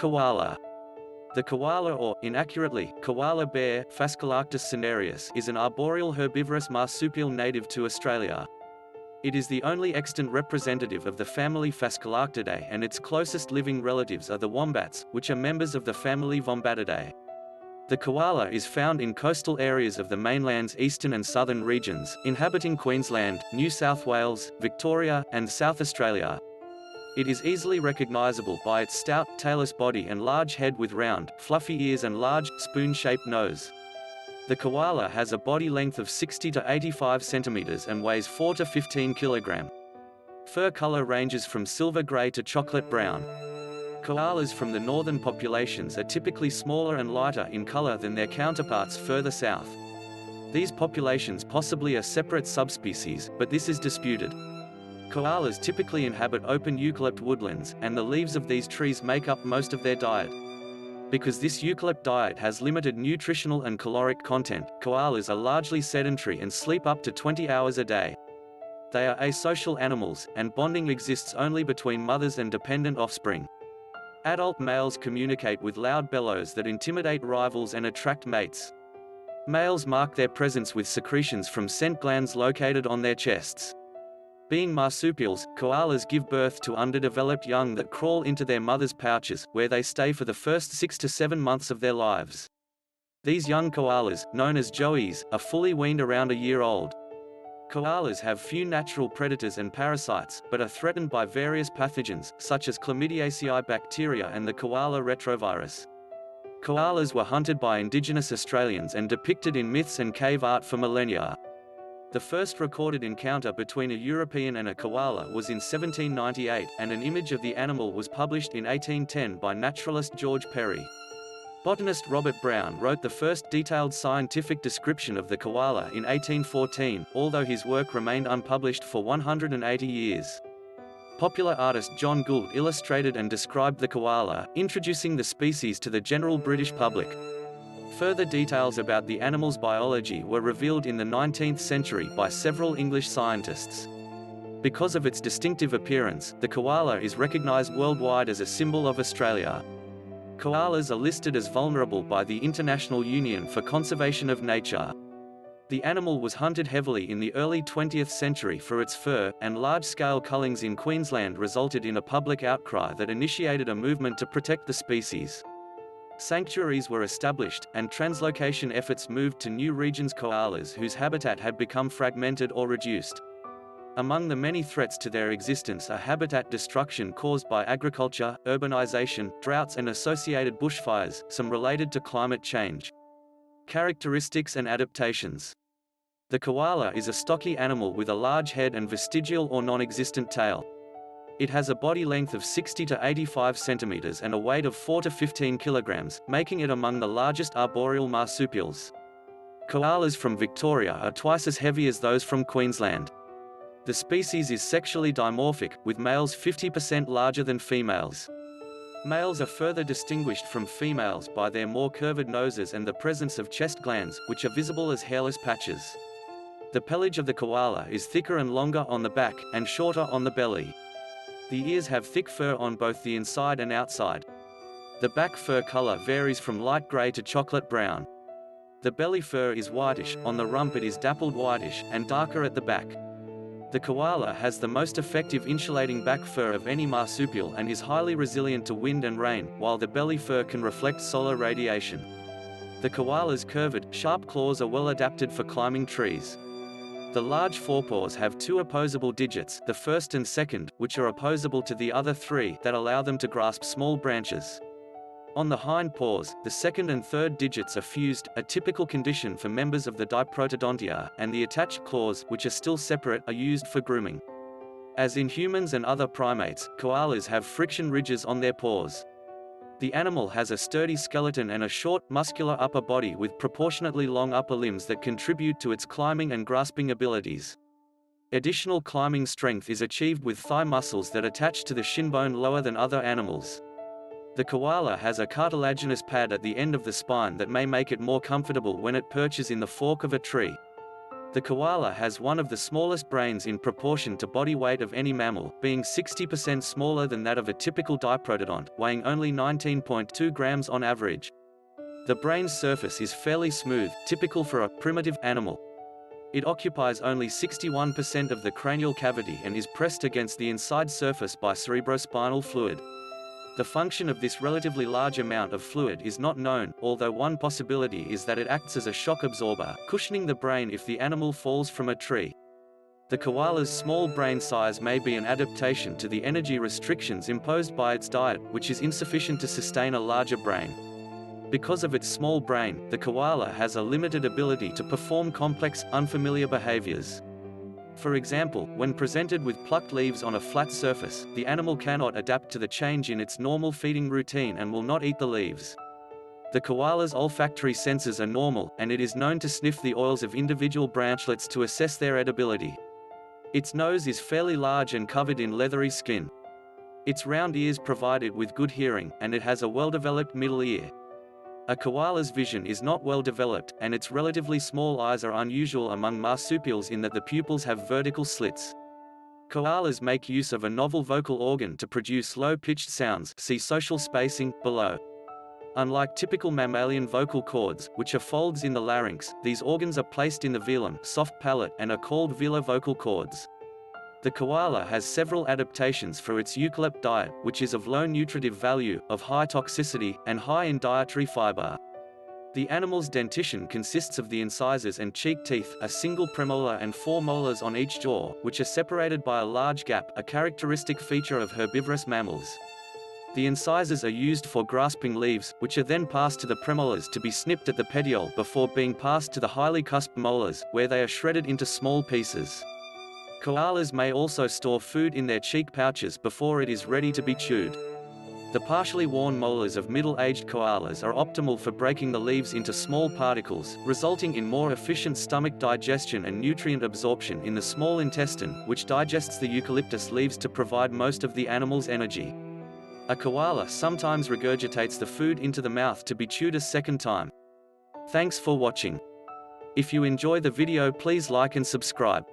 Koala. The koala, or inaccurately, koala bear, Phascolarctos cinereus, is an arboreal herbivorous marsupial native to Australia. It is the only extant representative of the family Phascolarctidae, and its closest living relatives are the wombats, which are members of the family Vombatidae. The koala is found in coastal areas of the mainland's eastern and southern regions, inhabiting Queensland, New South Wales, Victoria, and South Australia. It is easily recognizable by its stout, tailless body and large head with round, fluffy ears and large, spoon-shaped nose. The koala has a body length of 60 to 85 centimeters and weighs 4 to 15 kilograms. Fur color ranges from silver gray to chocolate brown. Koalas from the northern populations are typically smaller and lighter in color than their counterparts further south. These populations possibly are separate subspecies, but this is disputed. Koalas typically inhabit open eucalypt woodlands, and the leaves of these trees make up most of their diet. Because this eucalypt diet has limited nutritional and caloric content, koalas are largely sedentary and sleep up to 20 hours a day. They are asocial animals, and bonding exists only between mothers and dependent offspring. Adult males communicate with loud bellows that intimidate rivals and attract mates. Males mark their presence with secretions from scent glands located on their chests. Being marsupials, koalas give birth to underdeveloped young that crawl into their mother's pouches, where they stay for the first 6 to 7 months of their lives. These young koalas, known as joeys, are fully weaned around a year old. Koalas have few natural predators and parasites, but are threatened by various pathogens, such as Chlamydiaceae bacteria and the koala retrovirus. Koalas were hunted by indigenous Australians and depicted in myths and cave art for millennia. The first recorded encounter between a European and a koala was in 1798, and an image of the animal was published in 1810 by naturalist George Perry. Botanist Robert Brown wrote the first detailed scientific description of the koala in 1814, although his work remained unpublished for 180 years. Popular artist John Gould illustrated and described the koala, introducing the species to the general British public. Further details about the animal's biology were revealed in the 19th century by several English scientists. Because of its distinctive appearance, the koala is recognized worldwide as a symbol of Australia. Koalas are listed as vulnerable by the International Union for Conservation of Nature. The animal was hunted heavily in the early 20th century for its fur, and large-scale cullings in Queensland resulted in a public outcry that initiated a movement to protect the species. Sanctuaries were established, and translocation efforts moved to new regions koalas whose habitat had become fragmented or reduced. Among the many threats to their existence are habitat destruction caused by agriculture, urbanization, droughts and associated bushfires, some related to climate change. Characteristics and adaptations. The koala is a stocky animal with a large head and vestigial or non-existent tail. It has a body length of 60 to 85 centimeters and a weight of 4 to 15 kilograms, making it among the largest arboreal marsupials. Koalas from Victoria are twice as heavy as those from Queensland. The species is sexually dimorphic, with males 50% larger than females. Males are further distinguished from females by their more curved noses and the presence of chest glands, which are visible as hairless patches. The pelage of the koala is thicker and longer on the back, and shorter on the belly. The ears have thick fur on both the inside and outside. The back fur color varies from light gray to chocolate brown. The belly fur is whitish, on the rump it is dappled whitish, and darker at the back. The koala has the most effective insulating back fur of any marsupial and is highly resilient to wind and rain, while the belly fur can reflect solar radiation. The koala's curved, sharp claws are well adapted for climbing trees. The large forepaws have two opposable digits, the first and second, which are opposable to the other three, that allow them to grasp small branches. On the hind paws, the second and third digits are fused, a typical condition for members of the Diprotodontia, and the attached claws, which are still separate, are used for grooming. As in humans and other primates, koalas have friction ridges on their paws. The animal has a sturdy skeleton and a short, muscular upper body with proportionately long upper limbs that contribute to its climbing and grasping abilities. Additional climbing strength is achieved with thigh muscles that attach to the shin bone lower than other animals. The koala has a cartilaginous pad at the end of the spine that may make it more comfortable when it perches in the fork of a tree. The koala has one of the smallest brains in proportion to body weight of any mammal, being 60% smaller than that of a typical diprotodont, weighing only 19.2 grams on average. The brain's surface is fairly smooth, typical for a primitive animal. It occupies only 61% of the cranial cavity and is pressed against the inside surface by cerebrospinal fluid. The function of this relatively large amount of fluid is not known, although one possibility is that it acts as a shock absorber, cushioning the brain if the animal falls from a tree. The koala's small brain size may be an adaptation to the energy restrictions imposed by its diet, which is insufficient to sustain a larger brain. Because of its small brain, the koala has a limited ability to perform complex, unfamiliar behaviors. For example, when presented with plucked leaves on a flat surface, the animal cannot adapt to the change in its normal feeding routine and will not eat the leaves. The koala's olfactory senses are normal, and it is known to sniff the oils of individual branchlets to assess their edibility. Its nose is fairly large and covered in leathery skin. Its round ears provide it with good hearing, and it has a well-developed middle ear. A koala's vision is not well developed, and its relatively small eyes are unusual among marsupials in that the pupils have vertical slits. Koalas make use of a novel vocal organ to produce low-pitched sounds, see social spacing, below. Unlike typical mammalian vocal cords, which are folds in the larynx, these organs are placed in the velum, soft palate, and are called velovocal cords. The koala has several adaptations for its eucalypt diet, which is of low nutritive value, of high toxicity, and high in dietary fiber. The animal's dentition consists of the incisors and cheek teeth, a single premolar and four molars on each jaw, which are separated by a large gap, a characteristic feature of herbivorous mammals. The incisors are used for grasping leaves, which are then passed to the premolars to be snipped at the petiole before being passed to the highly cusped molars, where they are shredded into small pieces. Koalas may also store food in their cheek pouches before it is ready to be chewed. The partially worn molars of middle-aged koalas are optimal for breaking the leaves into small particles, resulting in more efficient stomach digestion and nutrient absorption in the small intestine, which digests the eucalyptus leaves to provide most of the animal's energy. A koala sometimes regurgitates the food into the mouth to be chewed a second time. Thanks for watching. If you enjoy the video, please like and subscribe.